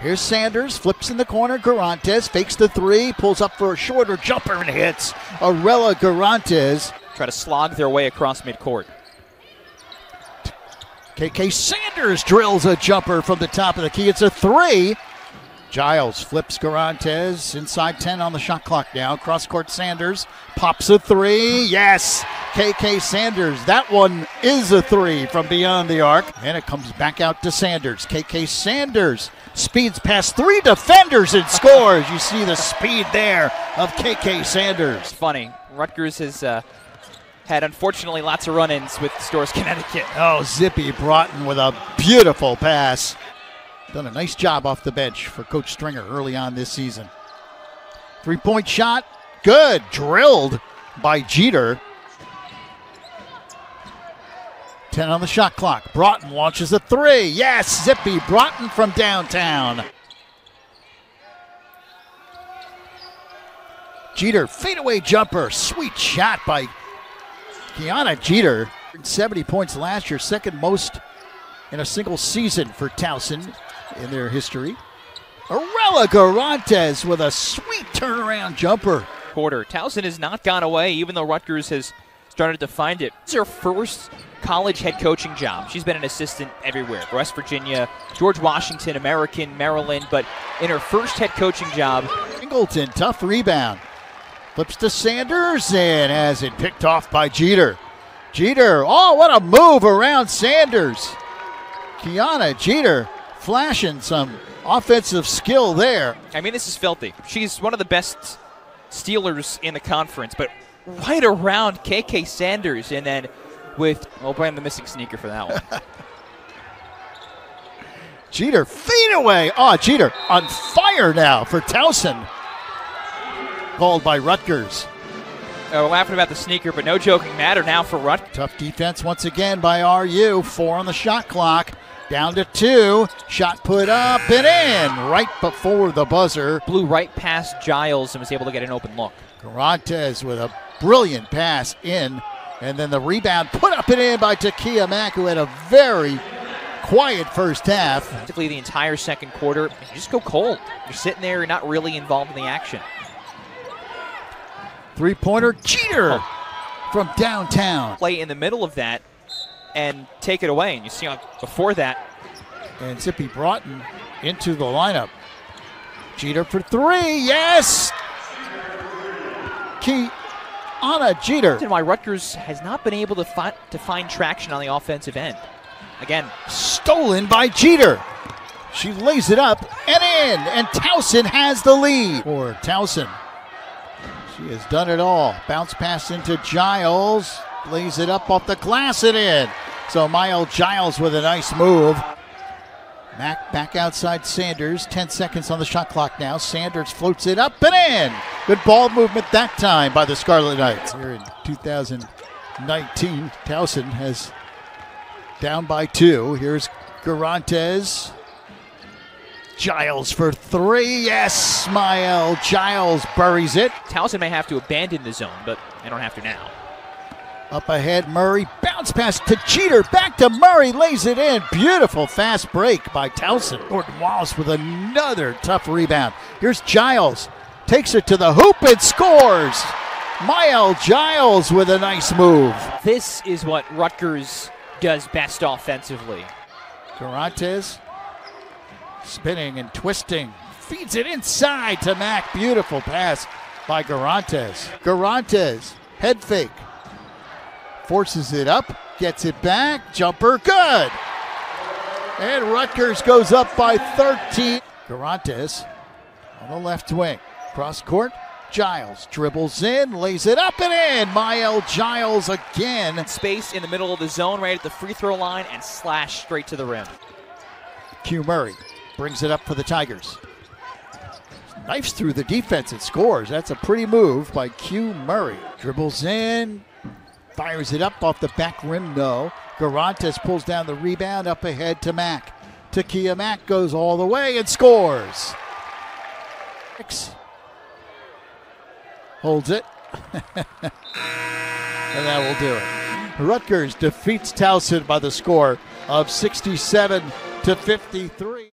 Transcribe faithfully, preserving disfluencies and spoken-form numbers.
Here's Sanders, flips in the corner, Guirantes fakes the three, pulls up for a shorter jumper and hits. Arella Guirantes. Try to slog their way across midcourt. K K. Sanders drills a jumper from the top of the key. It's a three. Giles flips Guirantes, inside ten on the shot clock now. Cross-court Sanders pops a three. Yes, K K. Sanders. That one is a three from beyond the arc. And it comes back out to Sanders. K K. Sanders speeds past three defenders and scores. You see the speed there of K K. Sanders. Funny, Rutgers has uh, had, unfortunately, lots of run-ins with Storrs, Connecticut. Oh, Zippy Broughton with a beautiful pass. Done a nice job off the bench for Coach Stringer early on this season. Three-point shot, good, drilled by Jeter. ten on the shot clock. Broughton launches a three. Yes, Zippy Broughton from downtown. Jeter, fadeaway jumper, sweet shot by Kiana Jeter. seventy points last year, second most in a single season for Towson in their history. Arella Guirantes with a sweet turnaround jumper. Quarter. Towson has not gone away, even though Rutgers has started to find it. It's her first college head coaching job. She's been an assistant everywhere. West Virginia, George Washington, American, Maryland, but in her first head coaching job. Singleton, tough rebound. Flips to Sanders and has it picked off by Jeter. Jeter, oh, what a move around Sanders. Kiana Jeter flashing some offensive skill there. I mean, this is filthy. She's one of the best stealers in the conference, but right around K K. Sanders, and then with, oh, blame the missing sneaker for that one. Jeter, fade away. Oh, Jeter on fire now for Towson. Called by Rutgers. Uh, we're laughing about the sneaker, but no joking matter now for Rutgers. Tough defense once again by R U. Four on the shot clock. Down to two. Shot put up and in. Right before the buzzer. Blew right past Giles and was able to get an open look. Guirantes with a brilliant pass in. And then the rebound put up and in by Takiyah Mack, who had a very quiet first half. Practically the entire second quarter. You just go cold. You're sitting there, you're not really involved in the action. Three-pointer, Jeter oh. from downtown. Play in the middle of that and take it away. And you see on before that. And Zippy Broughton into the lineup. Jeter for three, yes! Kiana Jeter. And why Rutgers has not been able to find, to find traction on the offensive end. Again, stolen by Jeter. She lays it up and in, and Towson has the lead. For Towson. She has done it all. Bounce pass into Giles. Lays it up off the glass and in. So Myah Giles with a nice move. Mack back outside Sanders. ten seconds on the shot clock now. Sanders floats it up and in. Good ball movement that time by the Scarlet Knights. Here in two thousand nineteen, Towson has down by two. Here's Guirantes. Giles for three. Yes, Myah Giles buries it. Towson may have to abandon the zone, but they don't have to now. Up ahead, Murray. Bounce pass to Jeter. Back to Murray. Lays it in. Beautiful fast break by Towson. Gordon Wallace with another tough rebound. Here's Giles. Takes it to the hoop and scores. Myah Giles with a nice move. This is what Rutgers does best offensively. Guirantes. Spinning and twisting. Feeds it inside to Mack. Beautiful pass by Guirantes. Guirantes, head fake. Forces it up, gets it back. Jumper, good. And Rutgers goes up by thirteen. Guirantes on the left wing. Cross court, Giles dribbles in, lays it up and in. Myah Giles again. Space in the middle of the zone, right at the free throw line, and slash straight to the rim. Q Murray. Brings it up for the Tigers. Knifes through the defense and scores. That's a pretty move by Q Murray. Dribbles in, fires it up off the back rim, no. Guirantes pulls down the rebound, up ahead to Mack. Takiyah Mack goes all the way and scores. Holds it. And that will do it. Rutgers defeats Towson by the score of sixty-seven to fifty-three.